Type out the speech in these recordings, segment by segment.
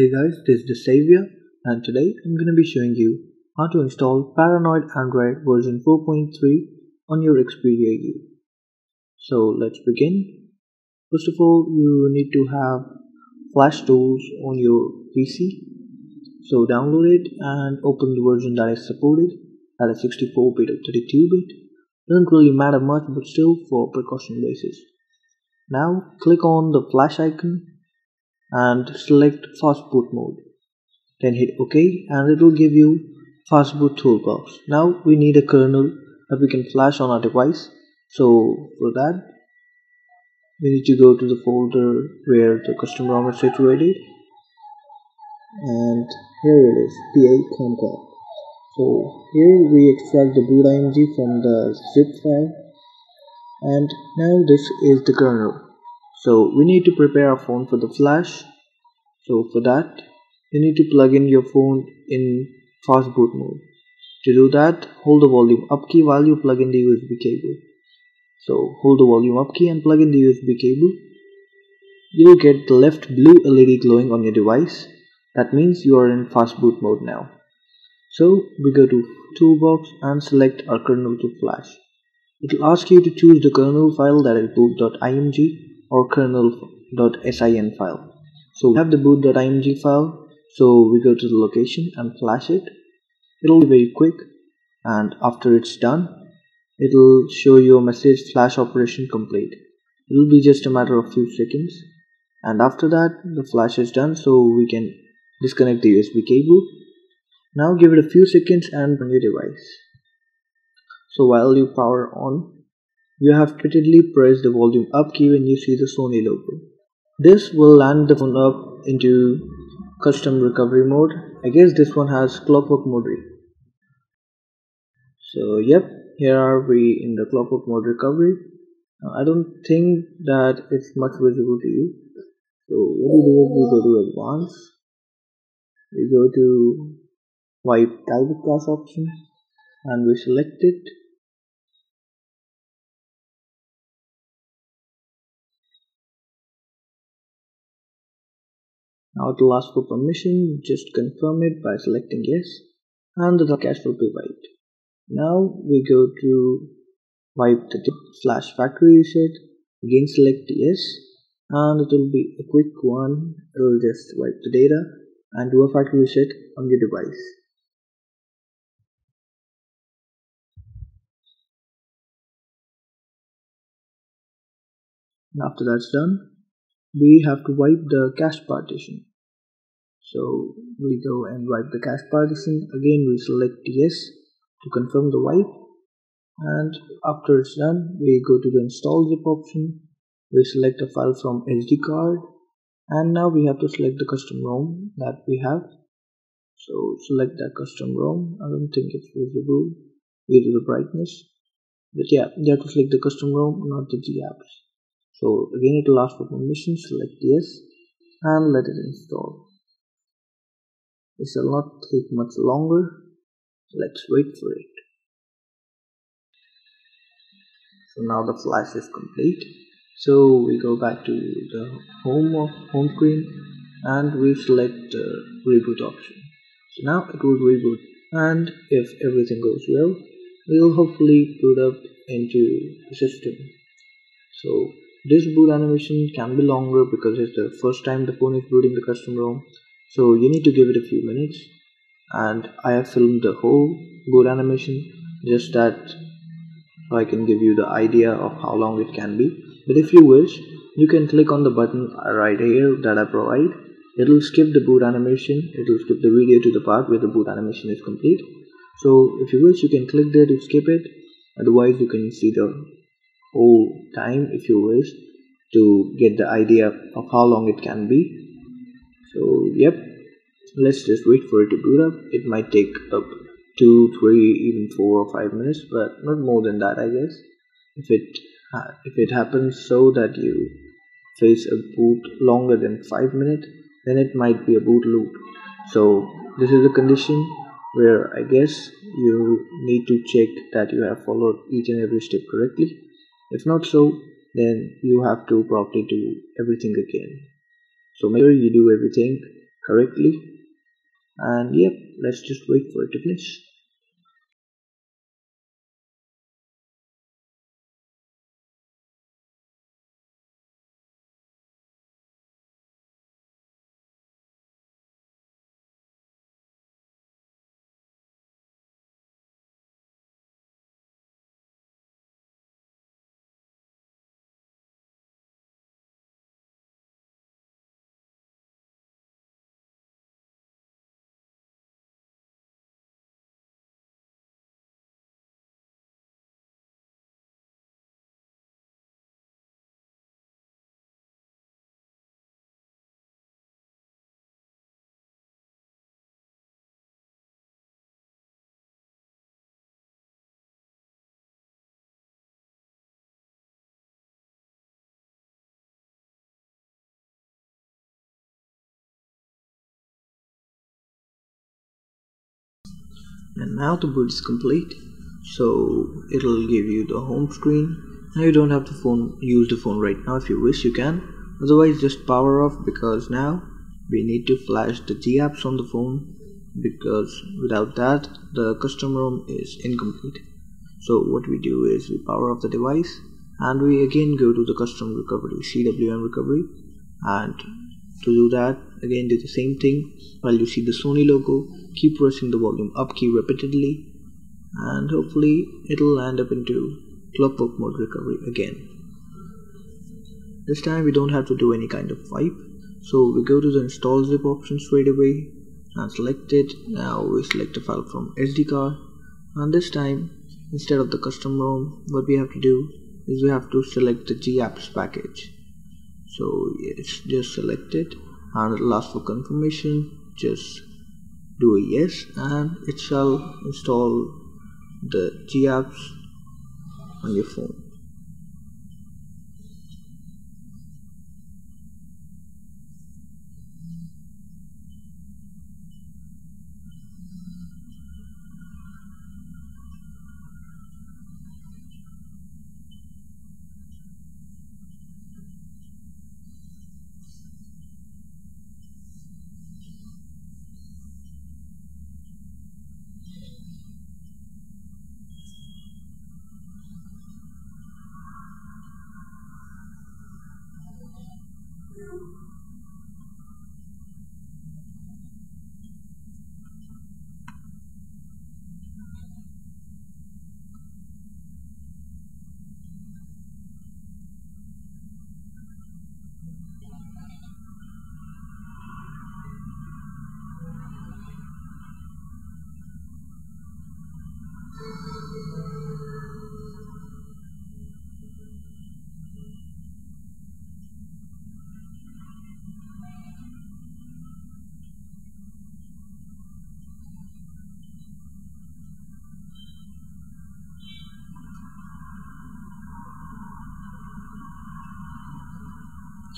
Hey guys, this is the Xavier, and today I'm going to be showing you how to install Paranoid Android version 4.3 on your Xperia U. So let's begin. First of all, you need to have Flash Tools on your PC. So download it and open the version that is supported, that is 64-bit or 32-bit. Doesn't really matter much, but still for precaution basis. Now click on the flash icon and select fast boot mode, then hit OK and it will give you fast boot toolbox. Now we need a kernel that we can flash on our device, so for that we need to go to the folder where the custom ROM is situated, and here it is, pa.comcat. So here we extract the boot img from the zip file, and now this is the kernel. So we need to prepare our phone for the flash. So for that, you need to plug in your phone in fast boot mode. To do that, hold the volume up key while you plug in the USB cable. So hold the volume up key and plug in the USB cable. You will get the left blue LED glowing on your device. That means you are in fast boot mode now. So we go to toolbox and select our kernel to flash. It will ask you to choose the kernel file, that is boot.img. or kernel.sin file. So we have the boot.img file, so we go to the location and flash it. It'll be very quick, and after it's done, it'll show you a message, flash operation complete. It'll be just a matter of few seconds, and after that the flash is done, so we can disconnect the USB cable. Now give it a few seconds and on your device. So while you power on, you have repeatedly pressed the volume up key when you see the Sony logo. This will land the phone up into custom recovery mode. I guess this one has clockwork mode. So yep, here are we in the clockwork mode recovery. I don't think that it's much visible to you. So what we do is we go to advanced. We go to wipe private cache option and we select it. Now it will ask for permission, just confirm it by selecting yes, and the cache will be wiped. Now we go to wipe the flash factory reset, again select yes, and it will be a quick one. It will just wipe the data and do a factory reset on your device. After that's done, we have to wipe the cache partition. So we go and wipe the cache partition. Again we select yes to confirm the wipe, and after it's done we go to the install zip option. We select a file from SD card, and now we have to select the custom ROM that we have. So select that custom ROM. I don't think it's visible due to the brightness, but yeah, you have to select the custom ROM, not the GApps. So again it will ask for permission, select yes and let it install. It shall not take much longer. Let's wait for it. So now the flash is complete. So we go back to the home screen and we select the reboot option. So now it will reboot, and if everything goes well, we will hopefully boot up into the system. So this boot animation can be longer because it's the first time the phone is booting the custom ROM, so you need to give it a few minutes. And I have filmed the whole boot animation just that I can give you the idea of how long it can be. But if you wish, you can click on the button right here that I provide. It will skip the boot animation, it will skip the video to the part where the boot animation is complete. So if you wish, you can click there to skip it, otherwise you can see the whole time if you wish to get the idea of how long it can be. So yep, let's just wait for it to boot up. It might take up 2, 3, even 4 or 5 minutes, but not more than that, I guess. If it happens so that you face a boot longer than 5 minutes, then it might be a boot loop. So this is a condition where I guess you need to check that you have followed each and every step correctly. If not so, then you have to properly do everything again. So make sure you do everything correctly, and yep, let's just wait for it to finish. And now the boot is complete, so it'll give you the home screen. Now you don't have to use the phone right now. If you wish you can, otherwise just power off, because now we need to flash the GApps on the phone, because without that the custom ROM is incomplete. So what we do is we power off the device and we again go to the custom recovery, CWM recovery, and to do that again do the same thing. While you see the Sony logo, keep pressing the volume up key repeatedly, and hopefully it'll land up into Clockwork Mode recovery again. This time we don't have to do any kind of wipe, so we go to the install zip option straight away and select it. Now we select a file from SD card, and this time instead of the custom ROM, what we have to do is we have to select the GApps package. So it's just select it, and it'll ask for confirmation. Just do a yes, and it shall install the GApps on your phone.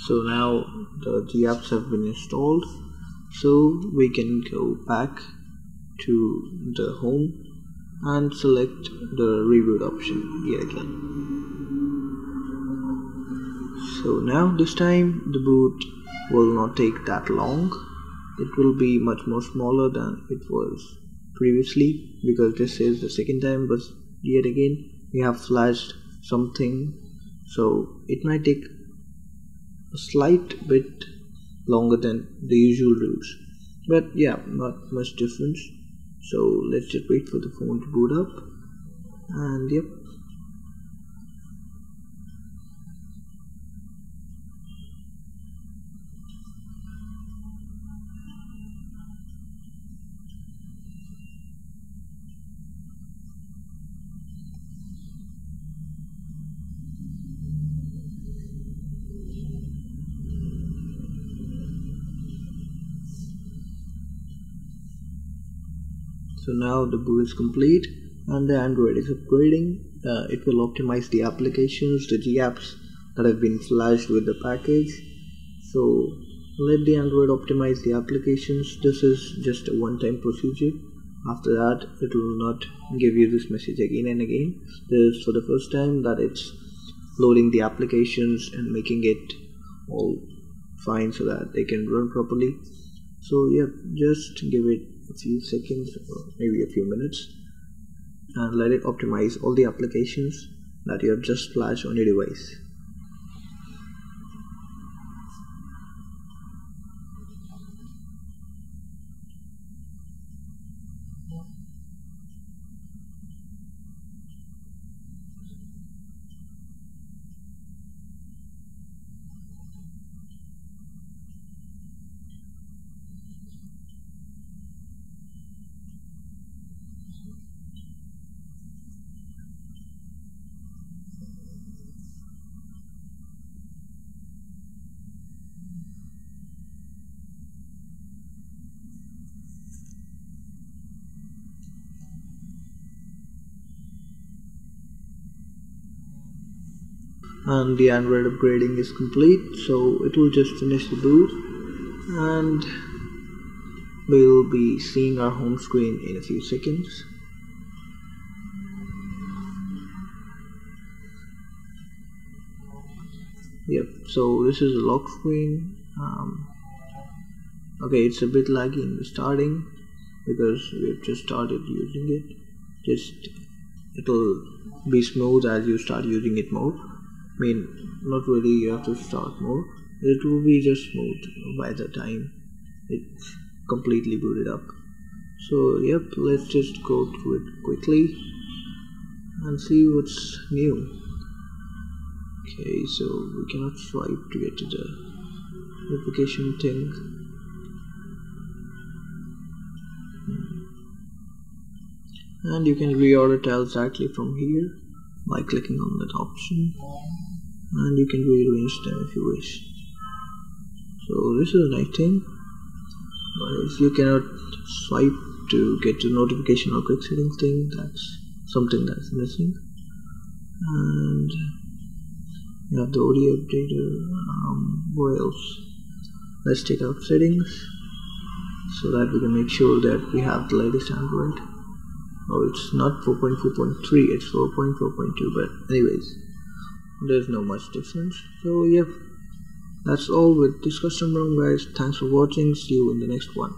So now the GApps have been installed, so we can go back to the home and select the reboot option yet again. So now this time the boot will not take that long. It will be much more smaller than it was previously, because this is the second time, but yet again we have flashed something, so it might take a slight bit longer than the usual routes, but yeah, not much difference. So let's just wait for the phone to boot up, and yep, so now the boot is complete and the Android is upgrading. It will optimize the applications, the GApps that have been flashed with the package. So let the Android optimize the applications. This is just a one-time procedure. After that, it will not give you this message again and again. This is for the first time that it's loading the applications and making it all fine so that they can run properly. So yeah, just give it a few seconds or maybe a few minutes and let it optimize all the applications that you have just flashed on your device. And the Android upgrading is complete, so it will just finish the boot and we'll be seeing our home screen in a few seconds. Yep, so this is a lock screen. Okay, it's a bit laggy in the starting because we've just started using it. It'll be smooth as you start using it more. I mean, not really, you have to start more. It will be just smooth by the time it's completely booted up. So yep, let's just go through it quickly and see what's new. Okay, so we cannot swipe to get to the application thing. And you can reorder tiles directly from here by clicking on that option, and you can rearrange them if you wish. So this is a nice thing. If you cannot swipe to get to notification or quick settings thing, that's something that's missing. And you have the audio updater. What else? Let's take out settings so that we can make sure that we have the latest Android. Oh, it's not 4.4.3, it's 4.4.2, but anyways, there's no much difference. So yep, that's all with this custom ROM, guys. Thanks for watching. See you in the next one.